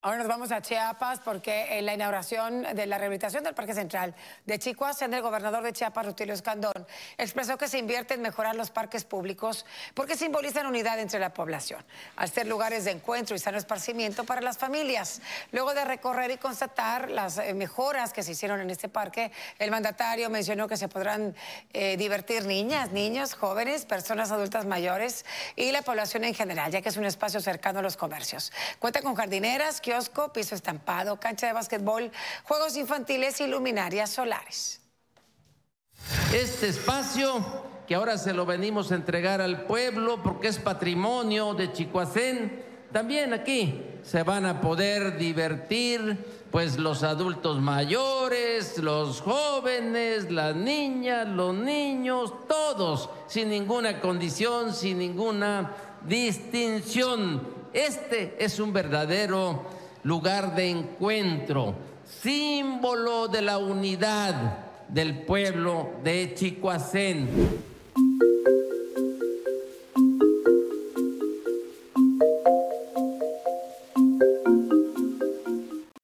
Ahora nos vamos a Chiapas porque en la inauguración de la rehabilitación del Parque Central de Chicoasén, el gobernador de Chiapas, Rutilio Escandón, expresó que se invierte en mejorar los parques públicos porque simbolizan unidad entre la población, al ser lugares de encuentro y sano esparcimiento para las familias. Luego de recorrer y constatar las mejoras que se hicieron en este parque, el mandatario mencionó que se podrán divertir niñas, niños, jóvenes, personas adultas mayores y la población en general, ya que es un espacio cercano a los comercios. Cuenta con jardineras, kiosco, piso estampado, cancha de básquetbol, juegos infantiles y luminarias solares. Este espacio que ahora se lo venimos a entregar al pueblo porque es patrimonio de Chicoasén, también aquí se van a poder divertir pues los adultos mayores, los jóvenes, las niñas, los niños, todos, sin ninguna condición, sin ninguna distinción. Este es un verdadero lugar de encuentro, símbolo de la unidad del pueblo de Chicoasén.